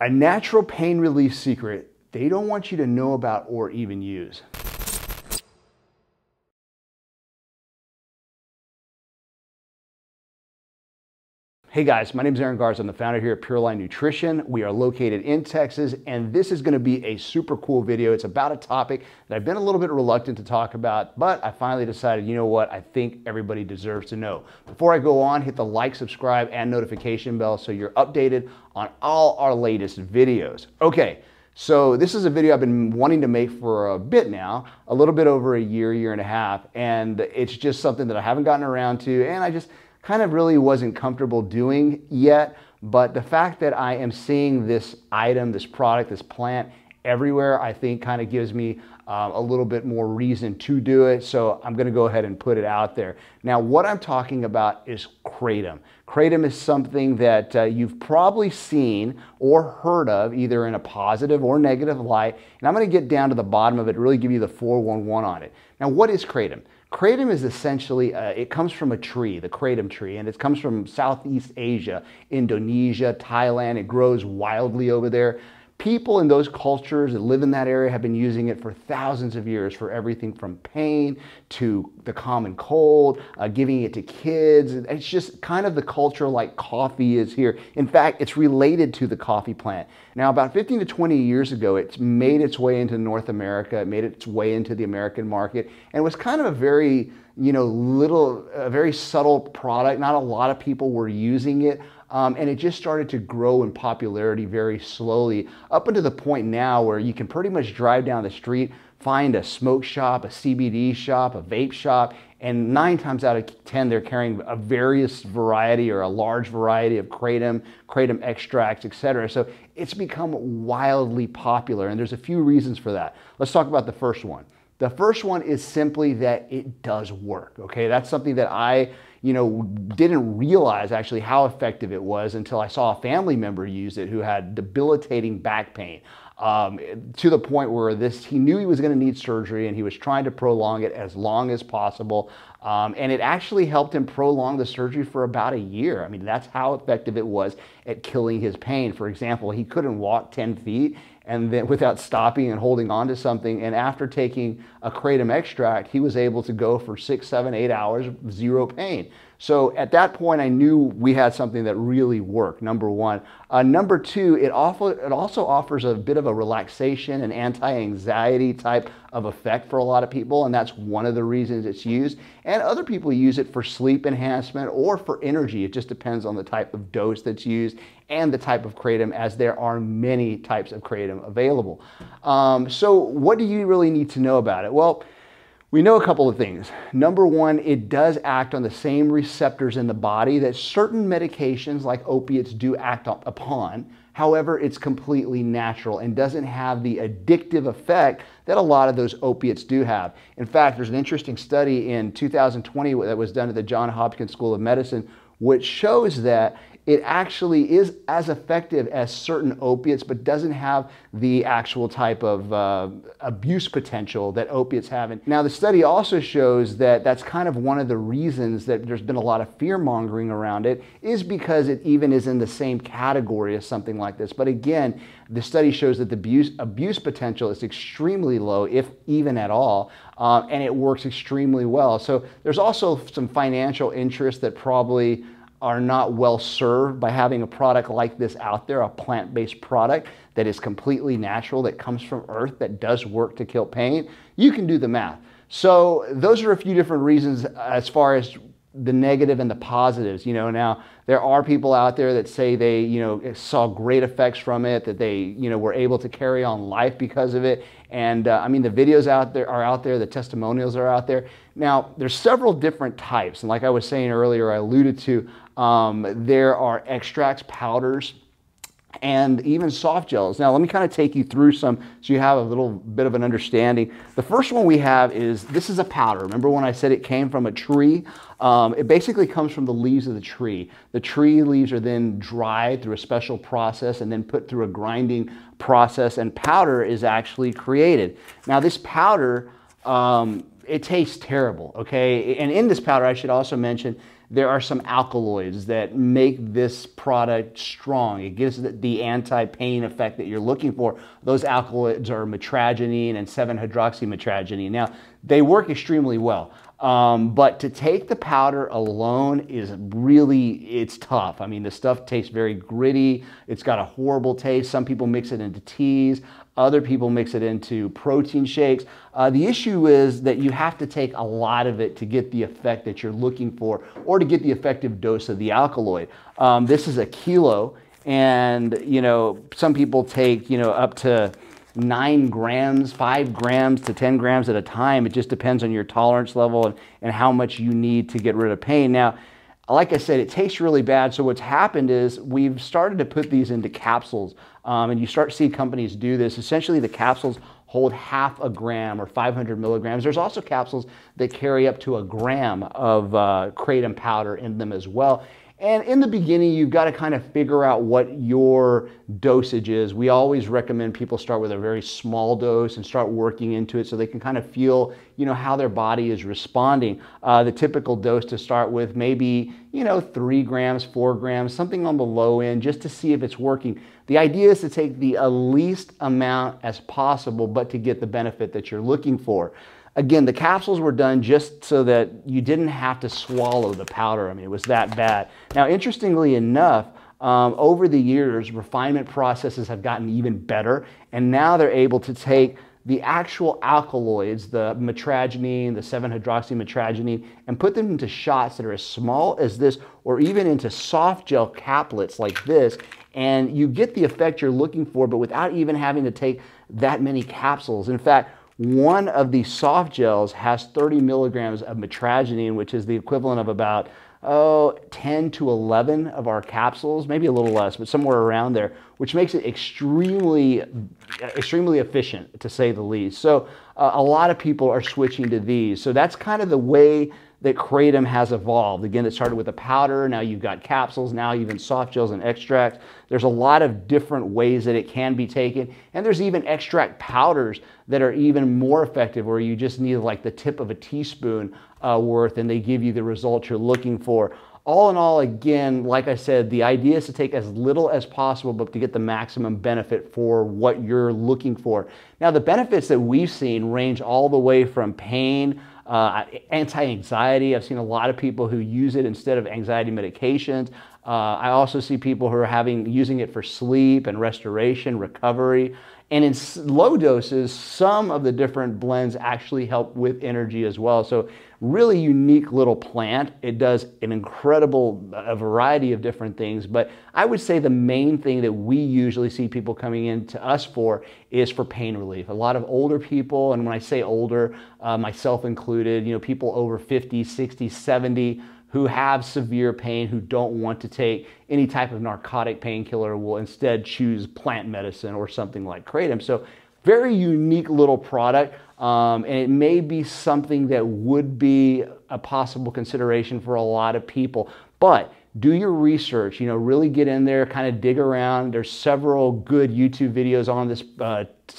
A natural pain relief secret they don't want you to know about or even use. Hey guys, my name is Aaron Garza. I'm the founder here at PureLine Nutrition. We are located in Texas, and this is going to be a super cool video. It's about a topic that I've been a little bit reluctant to talk about, but I finally decided, you know what, I think everybody deserves to know. Before I go on, hit the like, subscribe, and notification bell so you're updated on all our latest videos. Okay, so this is a video I've been wanting to make for a bit now, a little bit over a year, year and a half, and it's just something that I haven't gotten around to, and I just kind of really wasn't comfortable doing yet, but the fact that I am seeing this item, this product, this plant everywhere, I think kind of gives me a little bit more reason to do it, so I'm gonna go ahead and put it out there. Now, what I'm talking about is kratom. Kratom is something that you've probably seen or heard of, either in a positive or negative light, and I'm gonna get down to the bottom of it, really give you the 411 on it. Now, what is kratom? Kratom is essentially, it comes from a tree, the kratom tree, and it comes from Southeast Asia, Indonesia, Thailand. It grows wildly over there. People in those cultures that live in that area have been using it for thousands of years for everything from pain to the common cold, giving it to kids. It's just kind of the culture like coffee is here. In fact, it's related to the coffee plant. Now, about 15 to 20 years ago, it's made its way into North America. It made its way into the American market, and it was kind of a very, very subtle product. Not a lot of people were using it. And it just started to grow in popularity very slowly, up until the point now where you can pretty much drive down the street, find a smoke shop, a CBD shop, a vape shop, and 9 times out of 10, they're carrying a various variety or a large variety of kratom, kratom extracts, etc. So it's become wildly popular, and there's a few reasons for that. Let's talk about the first one. The first one is simply that it does work, okay? That's something that I didn't realize actually how effective it was until I saw a family member use it who had debilitating back pain to the point where he knew he was going to need surgery, and he was trying to prolong it as long as possible. And it actually helped him prolong the surgery for about a year. I mean, that's how effective it was at killing his pain. For example, he couldn't walk 10 feet and then without stopping and holding on to something. And after taking a kratom extract, he was able to go for 6, 7, 8 hours, zero pain. So at that point, I knew we had something that really worked, number one. Number two, it also offers a bit of a relaxation and anti-anxiety type of effect for a lot of people, and that's one of the reasons it's used. And other people use it for sleep enhancement or for energy. It just depends on the type of dose that's used and the type of kratom, as there are many types of kratom available. So what do you really need to know about it? Well, we know a couple of things. Number one, it does act on the same receptors in the body that certain medications like opiates do act upon. However, it's completely natural and doesn't have the addictive effect that a lot of those opiates do have. In fact, there's an interesting study in 2020 that was done at the John Hopkins School of Medicine, which shows that it actually is as effective as certain opiates, but doesn't have the actual type of abuse potential that opiates have. And now the study also shows that that's kind of one of the reasons that there's been a lot of fear mongering around it, is because it even is in the same category as something like this. But again, the study shows that the abuse potential is extremely low, if even at all, and it works extremely well. So there's also some financial interests that probably are not well served by having a product like this out there, a plant-based product that is completely natural, that comes from earth, that does work to kill pain. You can do the math. So those are a few different reasons as far as the negative and the positives. Now there are people out there that say they saw great effects from it, that they were able to carry on life because of it. And I mean, the videos are out there, the testimonials are out there. Now, there's several different types, and like I was saying earlier, I alluded to, there are extracts, powders, and even soft gels. Now, let me kind of take you through some so you have a little bit of an understanding. The first one we have is, this is a powder. Remember when I said it came from a tree? It basically comes from the leaves of the tree. The tree leaves are then dried through a special process and then put through a grinding process, and powder is actually created. Now, this powder, it tastes terrible, okay? And in this powder, I should also mention there are some alkaloids that make this product strong. It gives the anti-pain effect that you're looking for. Those alkaloids are mitragynine and 7-hydroxymitragynine. Now, they work extremely well. But to take the powder alone is really, it's tough. I mean, the stuff tastes very gritty. It's got a horrible taste. Some people mix it into teas. Other people mix it into protein shakes. The issue is that you have to take a lot of it to get the effect that you're looking for or to get the effective dose of the alkaloid. This is a kilo, and you know, some people take, you know, up to 9 grams, 5 grams to 10 grams at a time. It just depends on your tolerance level and how much you need to get rid of pain. Now, like I said, it tastes really bad. So what's happened is we've started to put these into capsules, and you start to see companies do this. Essentially, the capsules hold 1/2 gram or 500 milligrams. There's also capsules that carry up to 1 gram of kratom powder in them as well. And in the beginning, you've got to kind of figure out what your dosage is. We always recommend people start with a very small dose and start working into it so they can kind of feel, you know, how their body is responding. The typical dose to start with maybe, you know, 3 grams, 4 grams, something on the low end, just to see if it's working. The idea is to take the least amount as possible, but to get the benefit that you're looking for. Again, the capsules were done just so that you didn't have to swallow the powder. I mean, it was that bad. Now, interestingly enough, over the years, refinement processes have gotten even better, and now they're able to take the actual alkaloids, the mitragynine, the 7-hydroxymitragynine, and put them into shots that are as small as this, or even into soft gel caplets like this, and you get the effect you're looking for, but without even having to take that many capsules. In fact, one of the soft gels has 30 milligrams of mitragynine, which is the equivalent of about 10 to 11 of our capsules, maybe a little less, but somewhere around there, which makes it extremely efficient, to say the least. So a lot of people are switching to these. So that's kind of the way that kratom has evolved. Again, it started with a powder, now you've got capsules, now even soft gels and extracts. There's a lot of different ways that it can be taken, and there's even extract powders that are even more effective, where you just need like the tip of a teaspoon worth, and they give you the results you're looking for. All in all, again, like I said, the idea is to take as little as possible, but to get the maximum benefit for what you're looking for. Now, the benefits that we've seen range all the way from pain, anti-anxiety. I've seen a lot of people who use it instead of anxiety medications. I also see people who are using it for sleep and restoration, recovery. And in low doses, some of the different blends actually help with energy as well. So really unique little plant. It does an incredible variety of different things. But I would say the main thing that we usually see people coming in to us for is for pain relief. A lot of older people, and when I say older, myself included, you know, people over 50, 60, 70, who have severe pain, who don't want to take any type of narcotic painkiller, will instead choose plant medicine or something like kratom. So very unique little product, and it may be something that would be a possible consideration for a lot of people. But do your research, you know, really get in there, kind of dig around. There's several good YouTube videos on this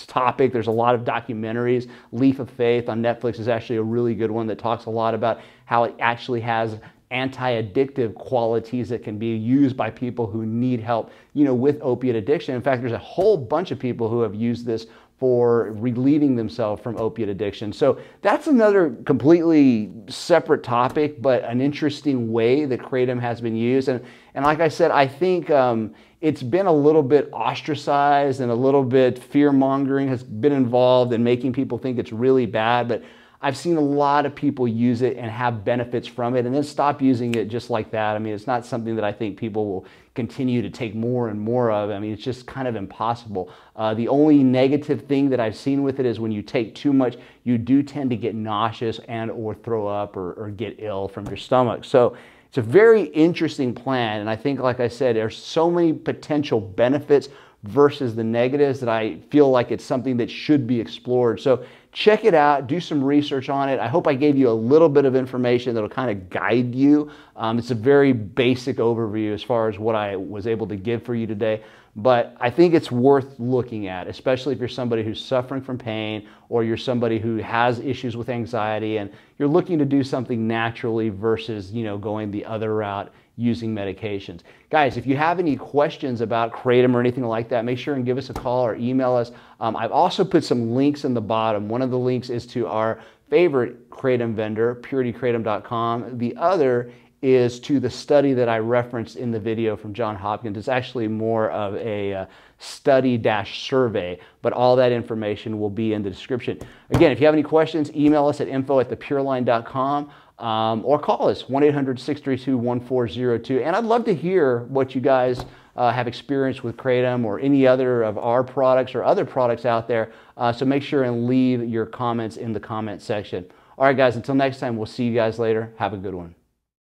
topic. There's a lot of documentaries. Leaf of Faith on Netflix is actually a really good one that talks a lot about how it actually has anti-addictive qualities that can be used by people who need help, you know, with opiate addiction. In fact, there's a whole bunch of people who have used this for relieving themselves from opiate addiction. So that's another completely separate topic, but an interesting way that kratom has been used. And like I said, I think it's been a little bit ostracized, and a little bit fear-mongering has been involved in making people think it's really bad, but I've seen a lot of people use it and have benefits from it and then stop using it just like that. I mean, it's not something that I think people will continue to take more and more of. I mean, it's just kind of impossible. The only negative thing that I've seen with it is when you take too much, you do tend to get nauseous and or throw up or get ill from your stomach. So it's a very interesting plant. And I think, like I said, there's so many potential benefits versus the negatives that I feel like it's something that should be explored. So check it out, do some research on it. I hope I gave you a little bit of information that'll kind of guide you. It's a very basic overview as far as what I was able to give for you today. But I think it's worth looking at, especially if you're somebody who's suffering from pain or you're somebody who has issues with anxiety and you're looking to do something naturally versus, you know, going the other route using medications. Guys, if you have any questions about Kratom or anything like that, make sure and give us a call or email us. I've also put some links in the bottom. One of the links is to our favorite Kratom vendor, puretykratom.com. The other is to the study that I referenced in the video from John Hopkins. It's actually more of a study-survey, but all that information will be in the description. Again, if you have any questions, email us at info@thepureline.com or call us, 1-800-632-1402. And I'd love to hear what you guys have experienced with Kratom or any other of our products or other products out there. So make sure and leave your comments in the comment section. All right, guys, until next time, we'll see you guys later. Have a good one.